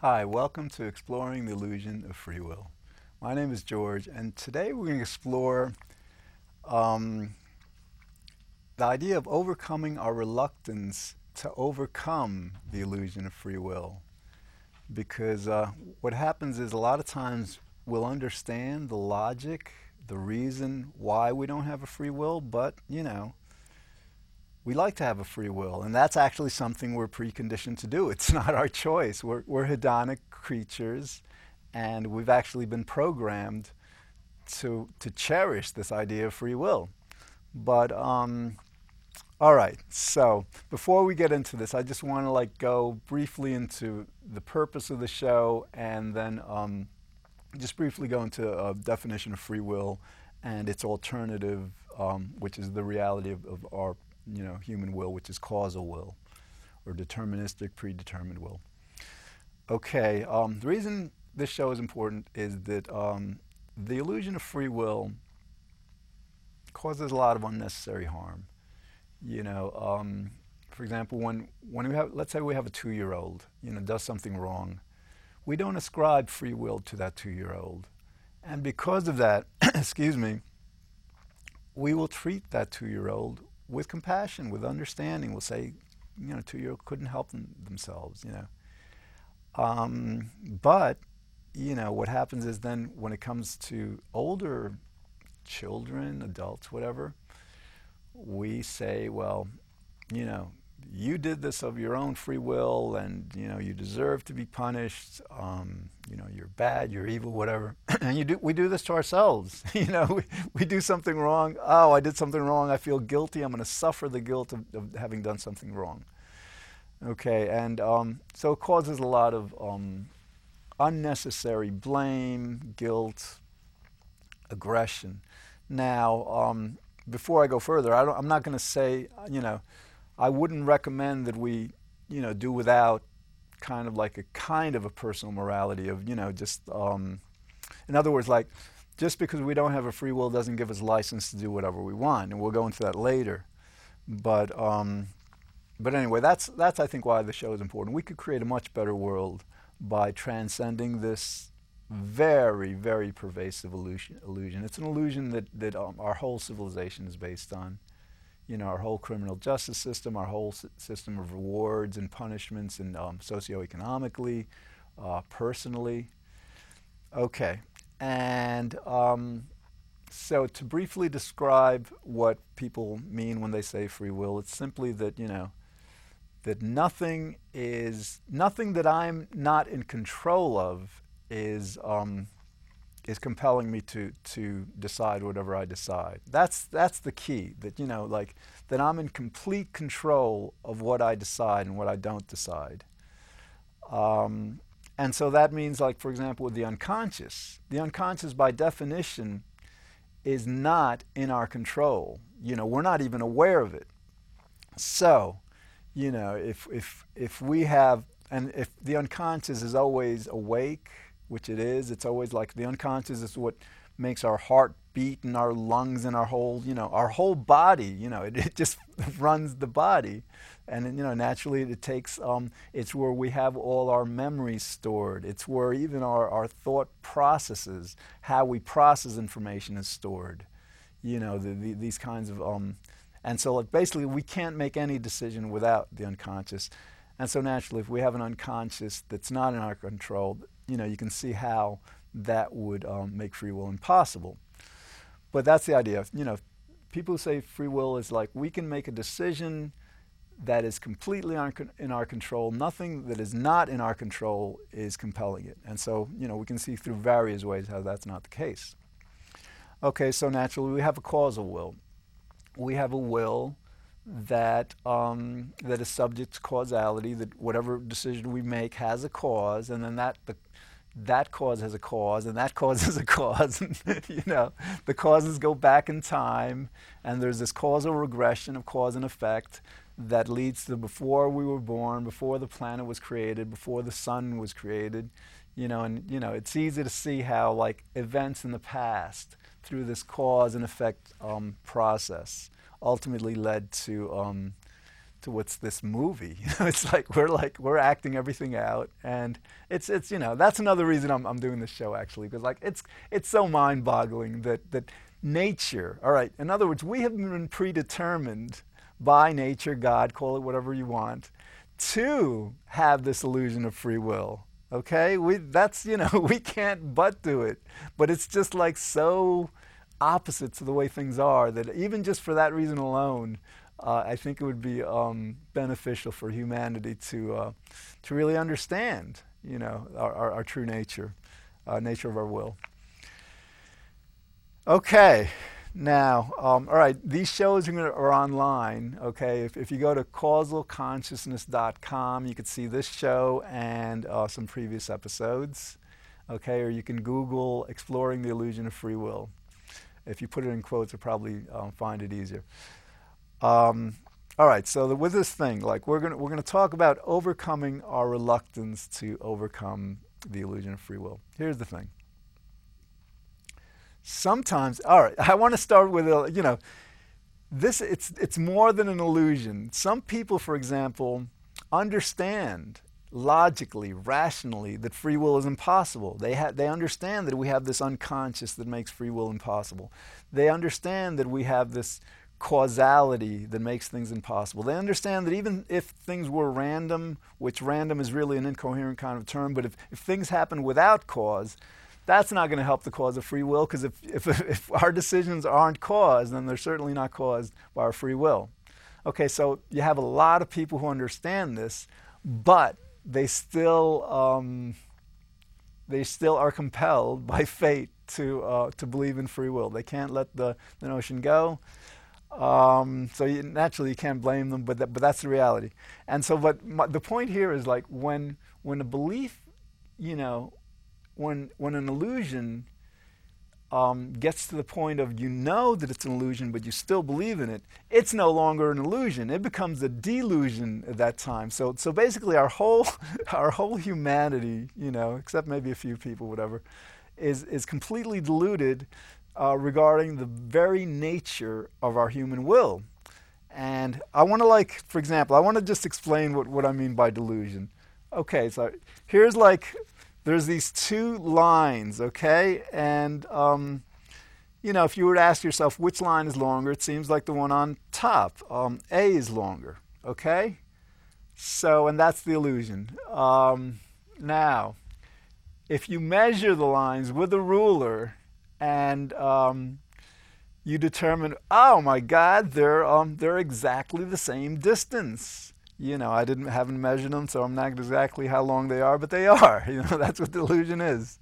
Hi, welcome to Exploring the Illusion of Free Will. My name is George, and today we're going to explore the idea of overcoming our reluctance to overcome the illusion of free will. Because what happens is a lot of times we'll understand the logic, the reason why we don't have a free will, but, you know, we like to have a free will, and that's actually something we're preconditioned to do. It's not our choice. We're hedonic creatures, and we've actually been programmed to cherish this idea of free will. But all right, so before we get into this, I just want to go briefly into the purpose of the show, and then just briefly go into a definition of free will and its alternative, which is the reality of our human will, which is causal will, or deterministic, predetermined will. Okay, the reason this show is important is that the illusion of free will causes a lot of unnecessary harm. For example, when we have, let's say we have a 2-year-old, does something wrong, we don't ascribe free will to that 2-year-old. And because of that, excuse me, we will treat that 2-year-old with compassion, with understanding. We'll say, 2-year-old couldn't help themselves, But, what happens is then when it comes to older children, adults, whatever, we say, well, you did this of your own free will, and, you deserve to be punished, you're bad, you're evil, whatever. And we do this to ourselves, we do something wrong. Oh, I did something wrong, I feel guilty, I'm going to suffer the guilt of having done something wrong. Okay, and so it causes a lot of unnecessary blame, guilt, aggression. Now, before I go further, I'm not going to say, I wouldn't recommend that we, do without kind of a personal morality of, in other words, just because we don't have a free will doesn't give us license to do whatever we want, and we'll go into that later. But anyway, that's I think why the show is important. We could create a much better world by transcending this very, very pervasive illusion. It's an illusion that our whole civilization is based on. Our whole criminal justice system, our whole system of rewards and punishments, and socioeconomically, personally. Okay, and so to briefly describe what people mean when they say free will, it's simply that, that nothing that I'm not in control of is compelling me to decide whatever I decide. That's the key, that that I'm in complete control of what I decide and what I don't decide. And so that means, for example, with the unconscious by definition is not in our control. We're not even aware of it. So, if we have, and if the unconscious is always awake, which it is, it's always the unconscious is what makes our heart beat and our lungs and our whole body, it just runs the body. And, naturally it takes, it's where we have all our memories stored. It's where even our thought processes, how we process information is stored, these kinds of, and so basically we can't make any decision without the unconscious. And so naturally, if we have an unconscious that's not in our control, you can see how that would make free will impossible. But that's the idea. People who say free will is we can make a decision that is completely in our control. Nothing that is not in our control is compelling it. And so, we can see through various ways how that's not the case. Okay, so naturally we have a causal will. We have a will that is subject to causality, that whatever decision we make has a cause, and then that cause has a cause, and that cause has a cause, and the causes go back in time, and there's this causal regression of cause and effect that leads to before we were born, before the planet was created, before the sun was created, it's easy to see how events in the past through this cause and effect process ultimately led to what's this movie. You know, it's like we're acting everything out, and it's you know, that's another reason I'm doing this show, actually, because like it's so mind-boggling that nature, all right, in other words, we have been predetermined by nature, God, call it whatever you want, to have this illusion of free will. Okay, that's, you know, we can't but do it, but it's just like so opposite to the way things are that even just for that reason alone, I think it would be beneficial for humanity to really understand, you know, our true nature, nature of our will. Okay, now, all right, these shows are online, okay? If you go to causalconsciousness.com, you can see this show and some previous episodes, okay? Or you can Google Exploring the Illusion of Free Will. If you put it in quotes, you'll probably find it easier. All right, so with this thing, like we're gonna talk about overcoming our reluctance to overcome the illusion of free will. Here's the thing. Sometimes, all right, I want to start with you know, this it's more than an illusion. Some people, for example, understand logically, rationally, that free will is impossible. They understand that we have this unconscious that makes free will impossible. They understand that we have this causality that makes things impossible. They understand that even if things were random, which random is really an incoherent kind of term, but if things happen without cause, that's not going to help the cause of free will, because if our decisions aren't caused, then they're certainly not caused by our free will. Okay, so you have a lot of people who understand this, but they still are compelled by fate to believe in free will. They can't let the notion go. So naturally you can't blame them, but that's the reality. And so, the point here is like when a belief, you know, when an illusion gets to the point of, you know, that it's an illusion, but you still believe in it, it's no longer an illusion. It becomes a delusion at that time. So basically our whole humanity, you know, except maybe a few people, whatever, is completely deluded regarding the very nature of our human will. And I want to, like, for example, I want to just explain what I mean by delusion. Okay, so here's like, there's these two lines, okay? And, you know, if you were to ask yourself which line is longer, it seems like the one on top. A is longer, okay? So, and that's the illusion. Now, if you measure the lines with a ruler and you determine, oh my God, they're exactly the same distance. You know, I haven't measured them, so I'm not exactly how long they are, but they are. You know, that's what delusion is.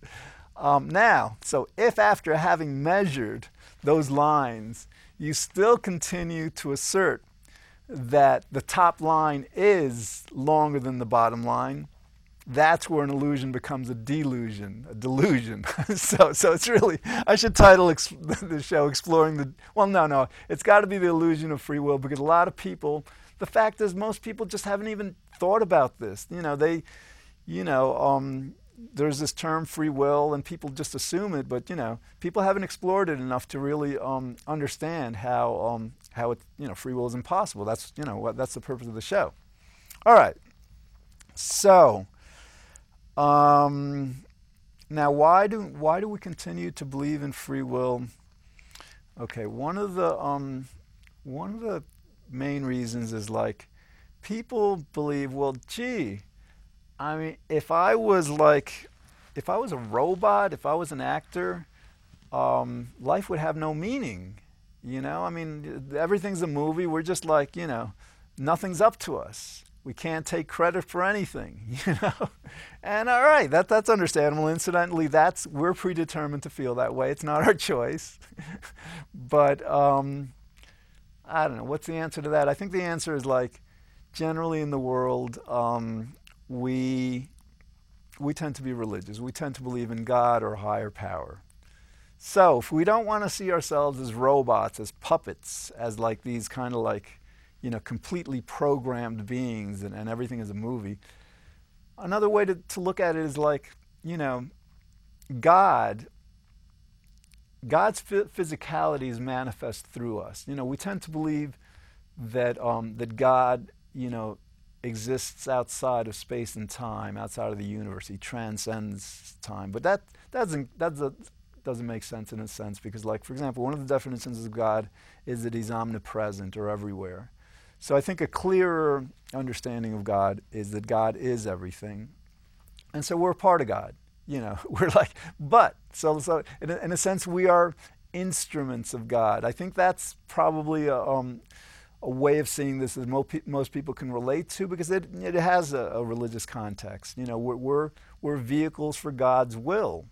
Now, so if after having measured those lines, you still continue to assert that the top line is longer than the bottom line, that's where an illusion becomes a delusion, a delusion. So it's really, I should title the show Exploring the, well, no, it's got to be the illusion of free will, because a lot of people, the fact is most people just haven't even thought about this. You know, there's this term free will and people just assume it, but, you know, people haven't explored it enough to really understand how it, you know, free will is impossible. That's, you know, that's the purpose of the show. All right, so. Now, why do we continue to believe in free will? Okay, one of the main reasons is, like, people believe, well, gee, I mean, if I was a robot, if I was an actor, life would have no meaning. You know, I mean, everything's a movie. We're just like, you know, nothing's up to us. We can't take credit for anything, you know? And all right, that's understandable. Incidentally, we're predetermined to feel that way. It's not our choice. But I don't know, what's the answer to that? I think the answer is, like, generally in the world, we tend to be religious. We tend to believe in God or higher power. So if we don't want to see ourselves as robots, as puppets, as like these kind of like, you know, completely programmed beings and everything is a movie. Another way to look at it is, like, you know, God's physicality is manifest through us. You know, we tend to believe that God, you know, exists outside of space and time, outside of the universe. He transcends time. But that doesn't make sense in a sense, because, like, for example, one of the definitions of God is that he's omnipresent or everywhere. So I think a clearer understanding of God is that God is everything. And so we're a part of God. You know, we're like, but, so in a sense, we are instruments of God. I think that's probably a way of seeing this that most people can relate to, because it has a religious context. You know, we're vehicles for God's will.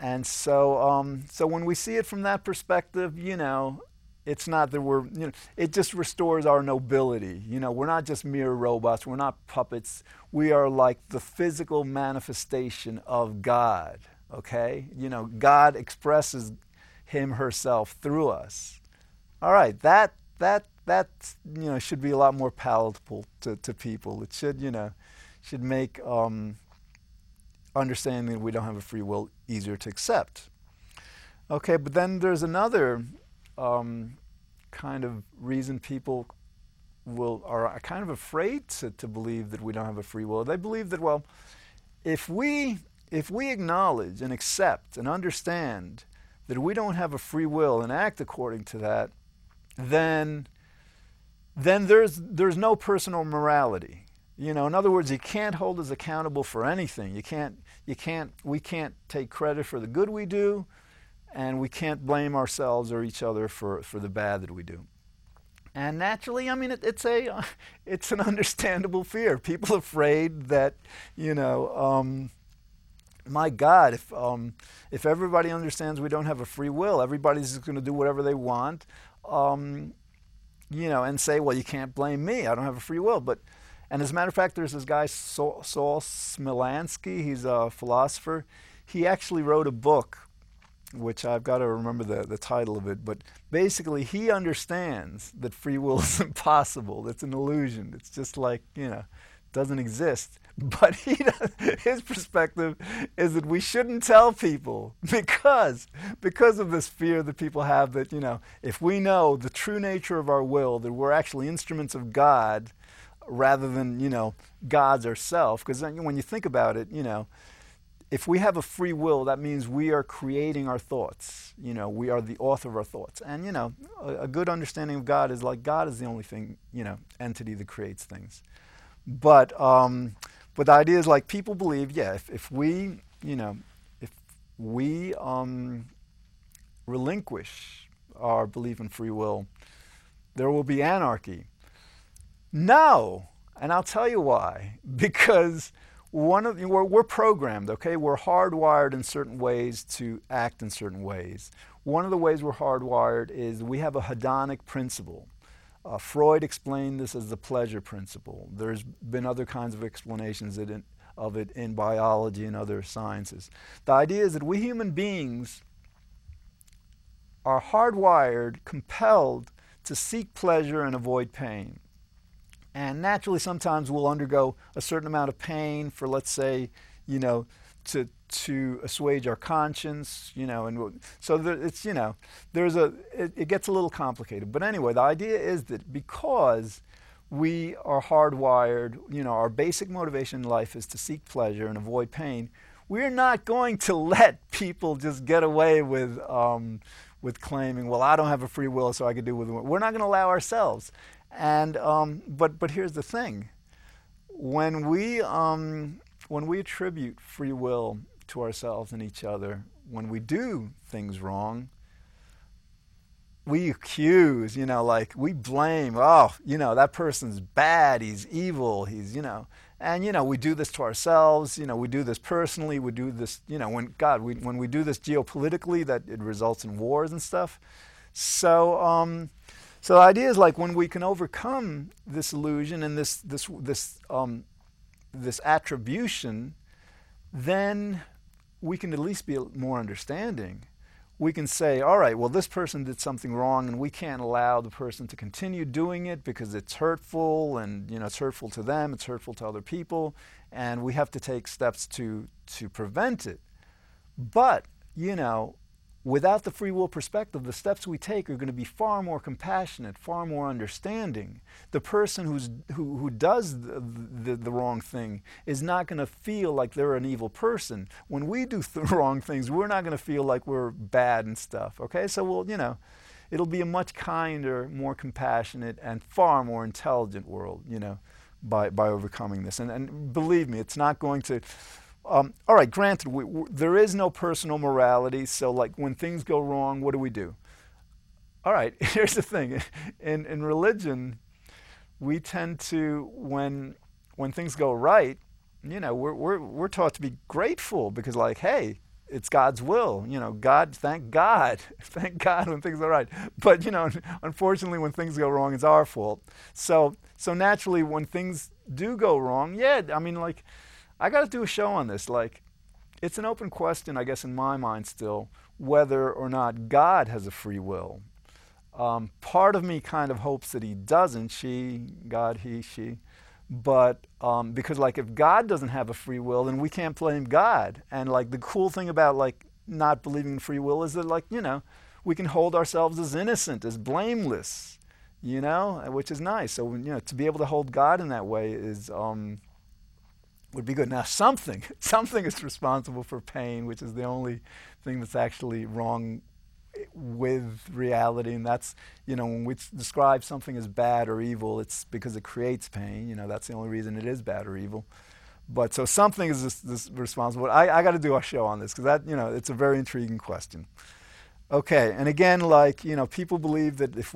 And so so when we see it from that perspective, you know, it's not that we're, you know, it just restores our nobility. You know, we're not just mere robots. We're not puppets. We are like the physical manifestation of God, okay? You know, God expresses him, herself through us. All right, that you know, should be a lot more palatable to people. It should, you know, should make understanding that we don't have a free will easier to accept. Okay, but then there's another kind of reason people are kind of afraid to believe that we don't have a free will. They believe that, well, if we acknowledge and accept and understand that we don't have a free will and act according to that, then there's no personal morality. You know, in other words, you can't hold us accountable for anything. We can't take credit for the good we do, and we can't blame ourselves or each other for the bad that we do. And naturally, I mean, it's an understandable fear. People are afraid that, you know, my God, if everybody understands we don't have a free will, everybody's just going to do whatever they want, you know, and say, well, you can't blame me. I don't have a free will. But, and as a matter of fact, there's this guy, Saul Smilansky. He's a philosopher. He actually wrote a book, which I've got to remember the title of it, but basically he understands that free will is impossible. It's an illusion. It's just like, you know, doesn't exist. But his perspective is that we shouldn't tell people because of this fear that people have that, you know, if we know the true nature of our will, that we're actually instruments of God rather than, you know, God's ourself. Because when you think about it, you know, if we have a free will, that means we are creating our thoughts. You know, we are the author of our thoughts. And, you know, a good understanding of God is like God is the only thing, you know, entity that creates things. But the idea is, like, people believe, yeah, if we relinquish our belief in free will, there will be anarchy. No, and I'll tell you why. Because we're programmed, okay? We're hardwired in certain ways to act in certain ways. One of the ways we're hardwired is we have a hedonic principle. Freud explained this as the pleasure principle. There's been other kinds of explanations of it in biology and other sciences. The idea is that we human beings are hardwired, compelled to seek pleasure and avoid pain. And naturally, sometimes we'll undergo a certain amount of pain for, let's say, you know, to assuage our conscience, you know, and so it's, you know, it gets a little complicated. But anyway, the idea is that because we are hardwired, you know, our basic motivation in life is to seek pleasure and avoid pain, we're not going to let people just get away with claiming, well, I don't have a free will, so I can do with it. We're not going to allow ourselves. And but here's the thing: when we attribute free will to ourselves and each other, when we do things wrong, we accuse, you know, like we blame. Oh, you know, that person's bad. He's evil. He's, you know, and you know, we do this to ourselves. You know, we do this personally. We do this, you know, when we do this geopolitically, that it results in wars and stuff. So the idea is, like, when we can overcome this illusion and this attribution, then we can at least be more understanding. We can say, all right, well, this person did something wrong, and we can't allow the person to continue doing it because it's hurtful, and, you know, it's hurtful to them, it's hurtful to other people, and we have to take steps to prevent it. But, you know, Without the free will perspective, the steps we take are going to be far more compassionate, far more understanding. The person who does the wrong thing is not going to feel like they're an evil person. When we do the wrong things, we're not going to feel like we're bad and stuff, okay? So we'll, you know, it'll be a much kinder, more compassionate, and far more intelligent world, you know, by overcoming this. And believe me, it's not going to... all right, granted, there is no personal morality, so like when things go wrong, what do we do? All right, here's the thing. In religion, we tend to, when things go right, you know, we're taught to be grateful because like, hey, it's God's will, you know, God, thank God when things are right. But, you know, unfortunately, when things go wrong, it's our fault. So naturally, when things do go wrong, yeah, I mean, like, I got to do a show on this. Like, it's an open question, I guess, in my mind still, whether or not God has a free will. Part of me kind of hopes that he doesn't, she, God, he, she. But because, like, if God doesn't have a free will, then we can't blame God. And, like, the cool thing about, like, not believing in free will is that, like, you know, we can hold ourselves as innocent, as blameless, you know, which is nice. So, you know, to be able to hold God in that way is... would be good. Now something is responsible for pain, which is the only thing that's actually wrong with reality, and that's, you know, when we describe something as bad or evil, it's because it creates pain, you know, that's the only reason it is bad or evil. But so something is this responsible. I got to do a show on this because that, you know, it's a very intriguing question. Okay, and again, like, you know, people believe that if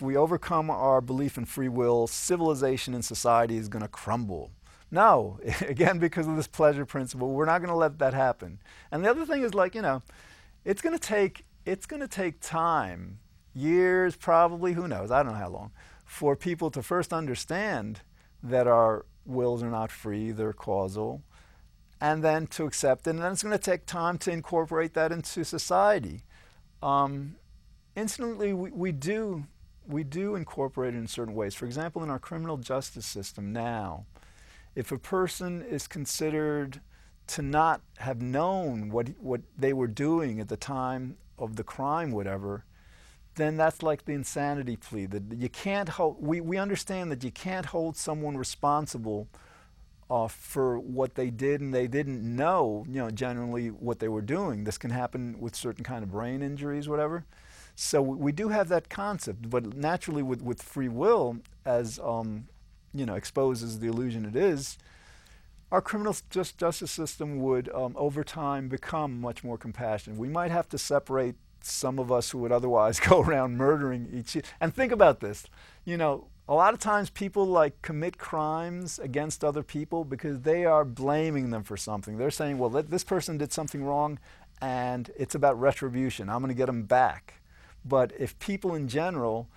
we overcome our belief in free will, civilization and society is going to crumble. No, again, because of this pleasure principle, we're not going to let that happen. And the other thing is, like, you know, it's going to take time, years probably, who knows, I don't know how long, for people to first understand that our wills are not free, they're causal, and then to accept it. And then it's going to take time to incorporate that into society. Instantly, we do incorporate it in certain ways. For example, in our criminal justice system now, if a person is considered to not have known what they were doing at the time of the crime, whatever, then that's like the insanity plea. That you can't hold. We understand that you can't hold someone responsible for what they did and they didn't know, you know, generally what they were doing. This can happen with certain kind of brain injuries, whatever. So we do have that concept, but naturally with free will as you know, exposes the illusion it is, our criminal justice system would over time become much more compassionate. We might have to separate some of us who would otherwise go around murdering each other. And think about this, you know, a lot of times people like commit crimes against other people because they are blaming them for something. They're saying, well, this person did something wrong and it's about retribution. I'm going to get them back. But if people in general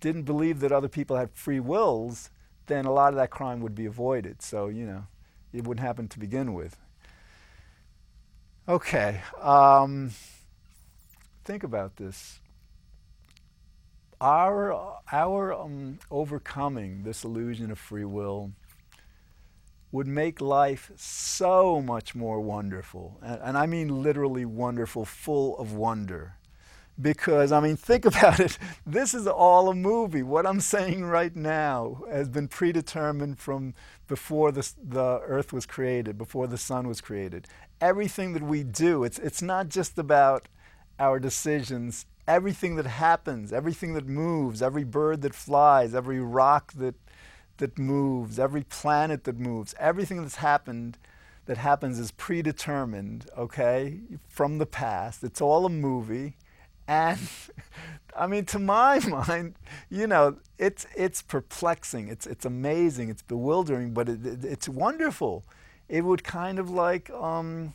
didn't believe that other people had free wills, then a lot of that crime would be avoided. So, you know, it wouldn't happen to begin with. Okay, think about this. Our overcoming this illusion of free will would make life so much more wonderful. And I mean literally wonderful, full of wonder. Because, I mean, think about it, this is all a movie. What I'm saying right now has been predetermined from before the earth was created, before the sun was created. Everything that we do, it's not just about our decisions. Everything that happens, everything that moves, every bird that flies, every rock that moves, every planet that moves, everything that's happened that happens is predetermined, okay, from the past. It's all a movie. And I mean, to my mind, you know, it's perplexing, it's amazing, it's bewildering, but it's wonderful. It would kind of like, you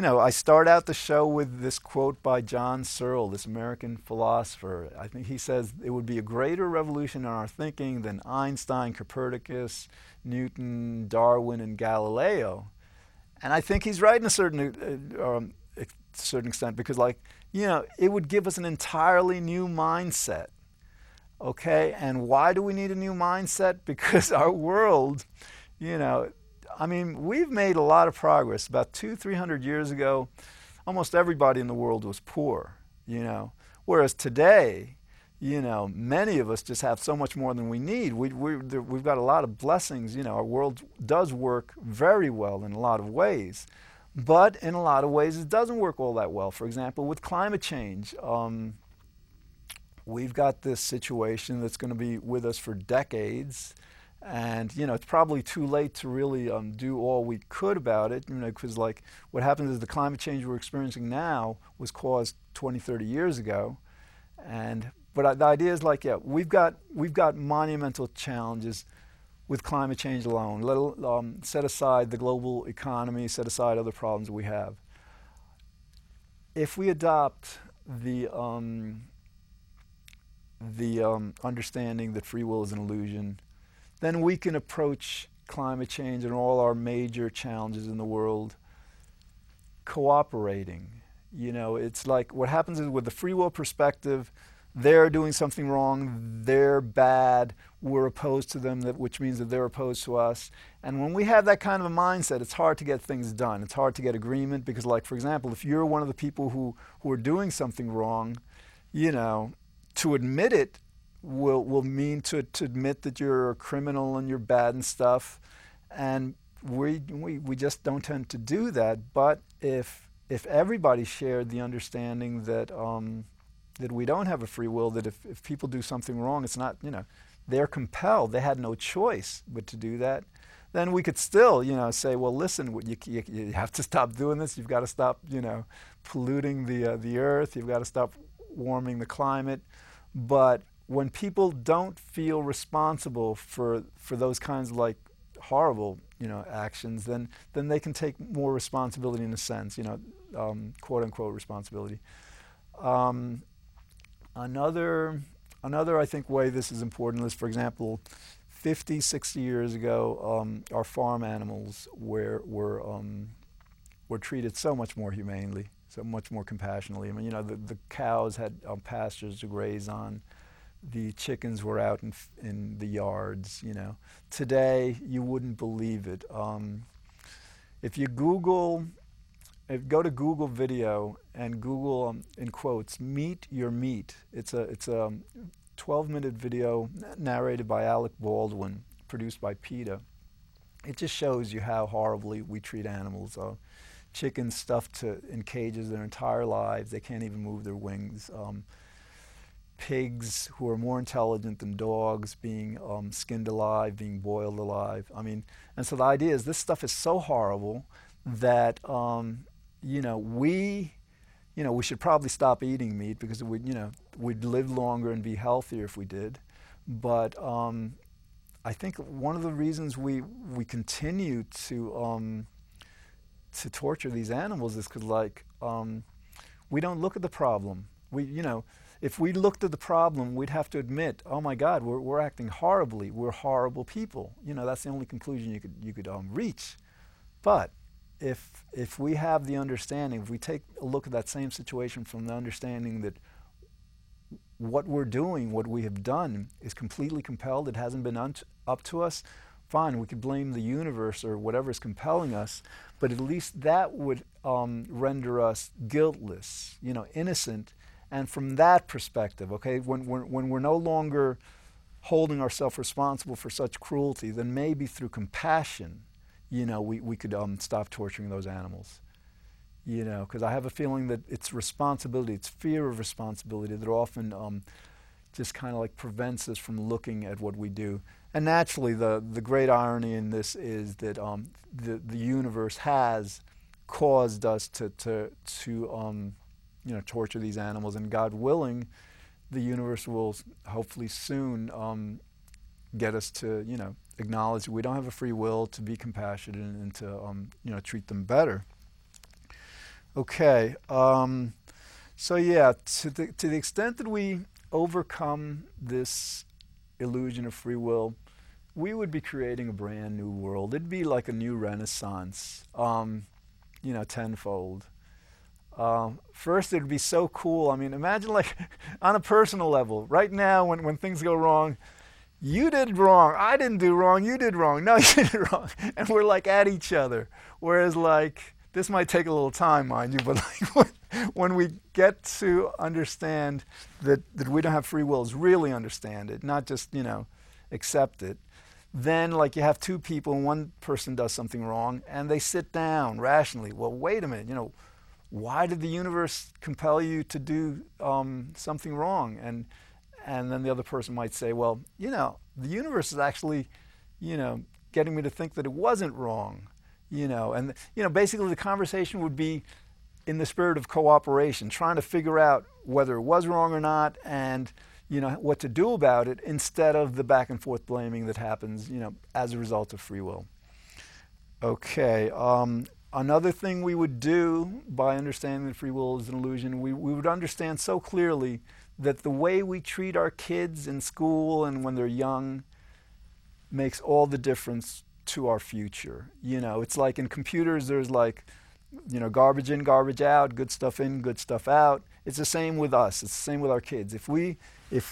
know, I start out the show with this quote by John Searle, this American philosopher. I think he says, it would be a greater revolution in our thinking than Einstein, Copernicus, Newton, Darwin, and Galileo. And I think he's right in a certain extent, because, like, you know, it would give us an entirely new mindset, okay? And why do we need a new mindset? Because our world, you know, I mean, we've made a lot of progress. About 200-300 years ago, almost everybody in the world was poor, you know. Whereas today, you know, many of us just have so much more than we need. We've got a lot of blessings, you know. Our world does work very well in a lot of ways, but in a lot of ways it doesn't work all that well. For example, with climate change, we've got this situation that's going to be with us for decades. And, you know, it's probably too late to really do all we could about it, you know, because, like, what happens is the climate change we're experiencing now was caused 20, 30 years ago. But the idea is, like, yeah, we've got monumental challenges with climate change alone. Set aside the global economy, set aside other problems we have. If we adopt the understanding that free will is an illusion, then we can approach climate change and all our major challenges in the world cooperating. You know, it's like what happens is with the free will perspective, they're doing something wrong, they're bad, we're opposed to them, which means that they're opposed to us. And when we have that kind of a mindset, it's hard to get things done. It's hard to get agreement because, like, for example, if you're one of the people who are doing something wrong, you know, to admit it will mean to admit that you're a criminal and you're bad and stuff, and we just don't tend to do that. But if everybody shared the understanding that that we don't have a free will, that if people do something wrong, it's not, you know, they're compelled, they had no choice but to do that, then we could still, you know, say, well, listen, you have to stop doing this, you've got to stop, you know, polluting the earth, you've got to stop warming the climate. But when people don't feel responsible for those kinds of, like, horrible, you know, actions, then they can take more responsibility in a sense, you know, quote-unquote responsibility. Another I think way this is important is, for example, 50, 60 years ago, our farm animals were treated so much more humanely, so much more compassionately. I mean, you know, the cows had pastures to graze on. The chickens were out in the yards, you know. Today, you wouldn't believe it. If you go to Google Video and Google, in quotes, Meet Your Meat. It's a 12-minute video narrated by Alec Baldwin, produced by PETA. It just shows you how horribly we treat animals. Chickens stuffed in cages their entire lives. They can't even move their wings. Pigs who are more intelligent than dogs being skinned alive, being boiled alive. I mean, and so the idea is this stuff is so horrible that, we should probably stop eating meat because we'd live longer and be healthier if we did. But I think one of the reasons we continue to torture these animals is because, like, we don't look at the problem. If we looked at the problem, we'd have to admit, oh my God, we're acting horribly. We're horrible people. You know, that's the only conclusion you could reach. But if we have the understanding, if we take a look at that same situation from the understanding that what we're doing, what we have done, is completely compelled, it hasn't been up to us, fine, we could blame the universe or whatever is compelling us, but at least that would render us guiltless, you know, innocent. And from that perspective, okay, when we're no longer holding ourselves responsible for such cruelty, then maybe through compassion, you know, we could stop torturing those animals. You know, because I have a feeling that it's responsibility, it's fear of responsibility that often just kind of, like, prevents us from looking at what we do. And naturally, the great irony in this is that the universe has caused us to torture these animals, and God willing, the universe will hopefully soon get us to, you know, acknowledge we don't have a free will, to be compassionate and to, treat them better. Okay, so yeah, to the extent that we overcome this illusion of free will, we would be creating a brand new world. It'd be like a new renaissance, tenfold. First, it would be so cool. I mean, imagine, like, on a personal level, right now when things go wrong, you did wrong, I didn't do wrong, you did wrong, no, you did wrong, and we're, like, at each other. Whereas, like, This might take a little time, mind you, but like when we get to understand that we don't have free wills, really understand it, not just, accept it, then like you have two people and one person does something wrong and they sit down rationally. Well, wait a minute, why did the universe compel you to do something wrong? And then the other person might say, well, the universe is actually, getting me to think that it wasn't wrong. Basically the conversation would be in the spirit of cooperation, trying to figure out whether it was wrong or not and, what to do about it instead of the back and forth blaming that happens, as a result of free will. Okay, another thing we would do by understanding that free will is an illusion, we would understand so clearly that the way we treat our kids in school and when they're young makes all the difference to our future. It's like in computers, there's like, garbage in, garbage out, good stuff in, good stuff out. It's the same with us. It's the same with our kids. If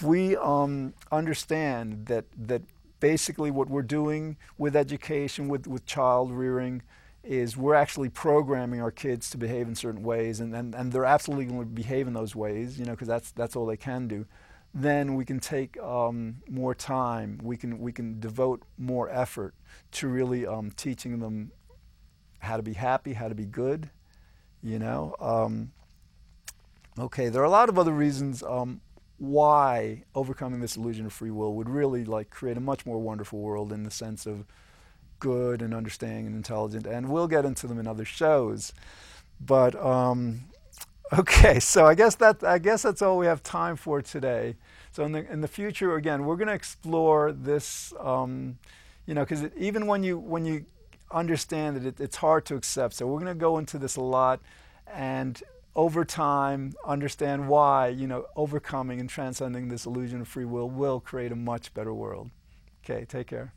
we understand that basically what we're doing with education, with child rearing, is we're actually programming our kids to behave in certain ways, and they're absolutely going to behave in those ways, because that's all they can do. Then we can take more time. We can devote more effort to really teaching them how to be happy, how to be good. Okay, there are a lot of other reasons why overcoming this illusion of free will would really create a much more wonderful world in the sense of good and understanding and intelligent. And we'll get into them in other shows. But okay, so I guess that's all we have time for today. So in the future, again, we're going to explore this, because even when you understand that it's hard to accept. So we're going to go into this a lot, and over time, understand why overcoming and transcending this illusion of free will create a much better world. Okay, take care.